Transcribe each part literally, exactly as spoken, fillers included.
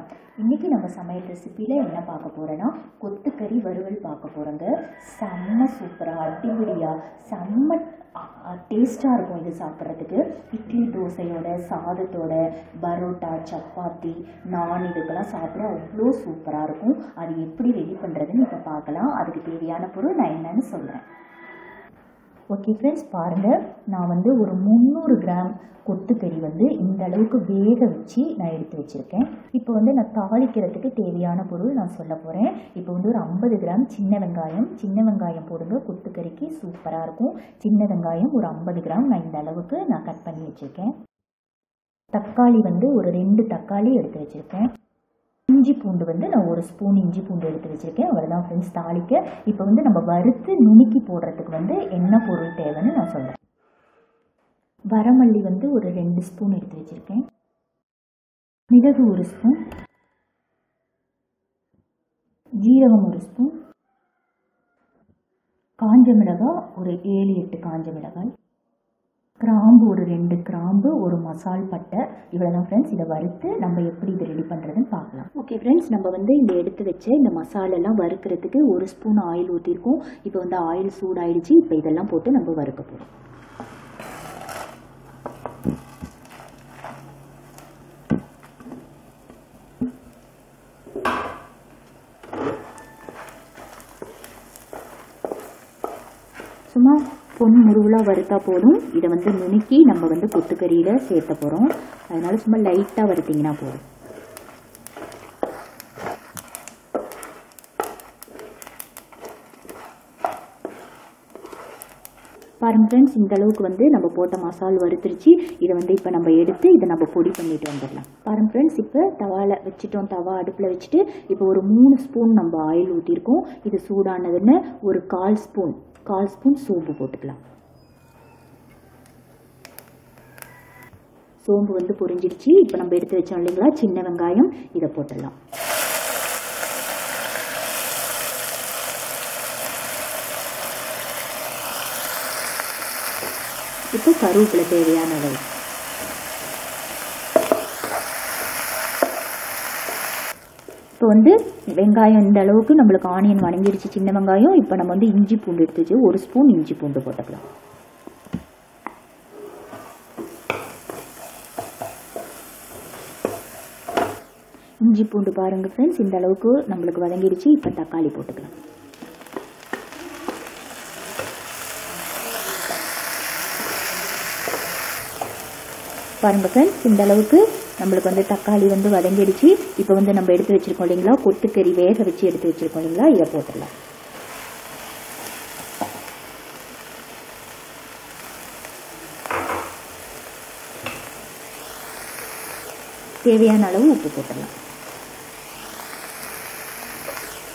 வணக்கம் இன்னைக்கு நம்ம சமையல் ரெசிபியில் என்ன பார்க்க போகிறோன்னா கொத்துக்கறி வறுவல் பார்க்க போகிறோங்க. செம்ம சூப்பராக அடிபடியாக செம்ம டேஸ்ட்டாக இருக்கும். இது சாப்பிட்றதுக்கு இட்லி தோசையோட, சாதத்தோட, பரோட்டா, சப்பாத்தி, நான் இதுக்கெல்லாம் சாப்பிட அவ்வளோ சூப்பராக இருக்கும். அது எப்படி ரெடி பண்ணுறதுன்னு இப்போ பார்க்கலாம். அதுக்கு தேவையான பொருள் நான் என்னன்னு சொல்கிறேன். ஓகே ஃப்ரெண்ட்ஸ், பாருங்கள், நான் வந்து ஒரு முந்நூறு கிராம் கொத்துக்கறி வந்து இந்த அளவுக்கு வேக வச்சு நான் எடுத்து வச்சுருக்கேன். இப்போ வந்து நான் தாளிக்கிறதுக்கு தேவையான பொருள் நான் சொல்ல போகிறேன். இப்போ வந்து ஒரு ஐம்பது கிராம் சின்ன வெங்காயம் சின்ன வெங்காயம் போடுங்க. கொத்துக்கறிக்கு சூப்பராக இருக்கும். சின்ன வெங்காயம் ஒரு ஐம்பது கிராம் நான் இந்த அளவுக்கு நான் கட் பண்ணி வச்சுருக்கேன். தக்காளி வந்து ஒரு ரெண்டு தக்காளி எடுத்து வச்சுருக்கேன். இஞ்சி பூண்டு வந்து நான் ஒரு ஸ்பூன் இஞ்சி பூண்டு எடுத்து வச்சுருக்கேன். அவ்வளோதான் ஃப்ரெண்ட்ஸ் தாளிக்க. இப்போ வந்து நம்ம வறுத்து நுணுக்கி போடுறதுக்கு வந்து என்ன பொருள் தேவைன்னு நான் சொல்கிறேன். வரமல்லி வந்து ஒரு ரெண்டு ஸ்பூன் எடுத்து வச்சுருக்கேன். மிளகு ஒரு ஸ்பூன், ஜீரகம் ஒரு ஸ்பூன், காஞ்ச மிளகாய் ஒரு ஏழு எட்டு காஞ்ச மிளகாய், கிராம்பு ஒரு ரெண்டு கிராம்பு, ஒரு மசால் பட்டை. இவ்வளோ தான் ஃப்ரெண்ட்ஸ். இதை வறுத்து நம்ம எப்படி இது ரெடி பண்ணுறதுன்னு பார்க்கலாம். ஓகே ஃப்ரெண்ட்ஸ், நம்ம வந்து இந்த எடுத்து வச்ச இந்த மசாலெல்லாம் வறுக்கிறதுக்கு ஒரு ஸ்பூன் ஆயில் ஊற்றிருக்கோம். இப்போ வந்து ஆயில் சூடாயிடுச்சு. இப்போ இதெல்லாம் போட்டு நம்ம வறுக்க போகிறோம். சும்மா பொன் முருவலாக வறுத்தா போதும். இதை வந்து நுணுக்கி நம்ம வந்து கொத்துக்கறியில் சேர்த்த போகிறோம். அதனால் சும்மா லைட்டாக வறுத்திங்கன்னா போதும். பாருங்க ஃப்ரெண்ட்ஸ், இந்த அளவுக்கு வந்து நம்ம போட்ட மசால் வறுத்துருச்சு. இதை வந்து இப்போ நம்ம எடுத்து இதை நம்ம பொடி பண்ணிட்டு வந்துடலாம். பாருங்க ஃப்ரெண்ட்ஸ், இப்போ தவாவில் வச்சுட்டோம். தவா அடுப்பில் வச்சுட்டு இப்போ ஒரு மூணு ஸ்பூன் நம்ம ஆயில் ஊற்றிருக்கோம். இது சூடானதுன்னு ஒரு கால் ஸ்பூன் கால் ஸ்பூன் சோம்பு போட்டுக்கலாம். சோம்பு வந்து பொரிஞ்சிடுச்சு. இப்போ நம்ம எடுத்து வச்சோம் இல்லைங்களா சின்ன வெங்காயம், இதை போட்டுடலாம். இப்போ கருவேப்பிலை தேவையான அளவு. இப்போ வந்து வெங்காயம் இந்த அளவுக்கு நம்மளுக்கு ஆனியன் வணங்கிடுச்சு சின்ன வெங்காயம். இப்போ நம்ம வந்து இஞ்சி பூண்டு எடுத்துச்சு. ஒரு ஸ்பூன் இஞ்சி பூண்டு போட்டுக்கலாம். இஞ்சி பூண்டு பாருங்கள் ஃப்ரெண்ட்ஸ், இந்த அளவுக்கு நம்மளுக்கு வதங்கிடுச்சு. இப்போ தக்காளி போட்டுக்கலாம். பாருங்கள் ஃப்ரெண்ட்ஸ், இந்த அளவுக்கு நம்மளுக்கு வந்து தக்காளி வந்து வதங்கிடுச்சு. இப்போ வந்து நம்ம எடுத்து வச்சுருக்கோம் இல்லைங்களா கொத்துக்கறி வேக வச்சு எடுத்து வச்சுருக்கோம் இல்லைங்களா, இதை போட்டுடலாம். தேவையான அளவு உப்பு போட்டுடலாம்.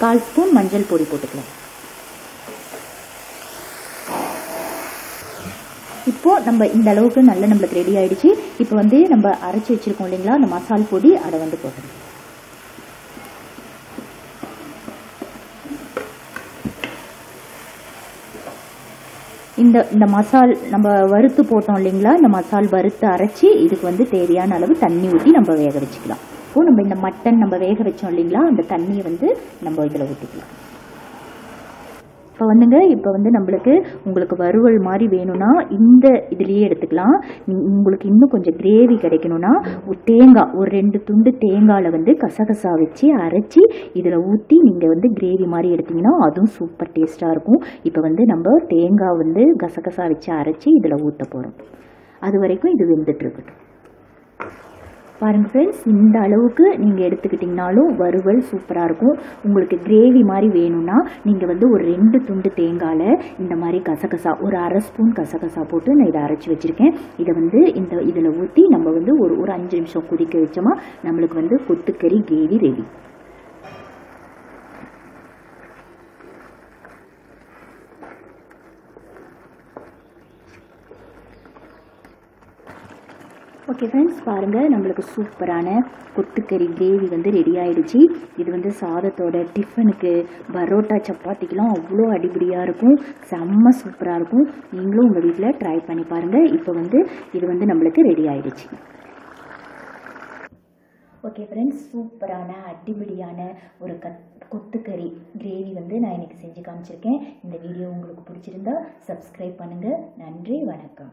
கால் ஸ்பூன் மஞ்சள் பொடி போட்டுக்கலாம். இப்போது நம்ம இந்த அளவுக்கு நல்லா நம்மளுக்கு ரெடி ஆகிடுச்சு. இப்போ வந்து நம்ம அரைச்சி வச்சுருக்கோம் இல்லைங்களா அந்த மசால் பொடி, அதை வந்து போடணும். இந்த இந்த மசால் நம்ம வறுத்து போட்டோம் இல்லைங்களா, இந்த மசால் வறுத்து அரைச்சி இதுக்கு வந்து தேவையான அளவு தண்ணி ஊற்றி நம்ம வேக வச்சுக்கலாம். இப்போது நம்ம இந்த மட்டன் நம்ம வேக வச்சோம் இல்லைங்களா, அந்த தண்ணியை வந்து நம்ம இதில் ஊற்றிக்கலாம். இப்போ வந்துங்க இப்போ வந்து நம்மளுக்கு உங்களுக்கு வறுவல் மாதிரி வேணும்னா இந்த இதுலேயே எடுத்துக்கலாம். உங்களுக்கு இன்னும் கொஞ்சம் கிரேவி கிடைக்கணும்னா தேங்காய் ஒரு ரெண்டு துண்டு தேங்காயில் வந்து கசகசா வச்சு அரைச்சி இதில் ஊற்றி நீங்கள் வந்து கிரேவி மாதிரி எடுத்திங்கன்னா அதுவும் சூப்பர் டேஸ்ட்டாக இருக்கும். இப்போ வந்து நம்ம தேங்காய் வந்து கசகசா வச்சு அரைச்சி இதில் ஊற்ற போகிறோம். அது வரைக்கும் இது வெந்துட்டுருக்கட்டும். பாருங்கள் ஃப்ரெண்ட்ஸ், இந்த அளவுக்கு நீங்கள் எடுத்துக்கிட்டிங்கனாலும் வறுவல் சூப்பராக இருக்கும். உங்களுக்கு கிரேவி மாதிரி வேணும்னா நீங்கள் வந்து ஒரு ரெண்டு துண்டு தேங்காயில் இந்த மாதிரி கசகசா ஒரு அரை ஸ்பூன் கசகசா போட்டு நான் இதை அரைச்சி வச்சுருக்கேன். இதை வந்து இந்த இதில் ஊற்றி நம்ம வந்து ஒரு ஒரு அஞ்சு நிமிஷம் கொதிக்க வச்சோமா நம்மளுக்கு வந்து கொத்துக்கறி கிரேவி ரெடி. ஓகே ஃப்ரெண்ட்ஸ், பாருங்கள் நம்மளுக்கு சூப்பரான கொத்துக்கறி கிரேவி வந்து ரெடி ஆகிடுச்சு. இது வந்து சாதத்தோட, டிஃபனுக்கு, பரோட்டா, சப்பாத்திக்கெலாம் அவ்வளோ அடிபடியாக இருக்கும். செம்ம சூப்பராக இருக்கும். நீங்களும் உங்கள் வீட்டில் ட்ரை பண்ணி பாருங்கள். இப்போ வந்து இது வந்து நம்மளுக்கு ரெடி ஆகிடுச்சு. Okay friends, super ana adibidiyana oru kottukari gravy vandu na enikku senji kaamichirukken. Indha video ungalku pidichirundha subscribe pannunga. Nandri vanakkam.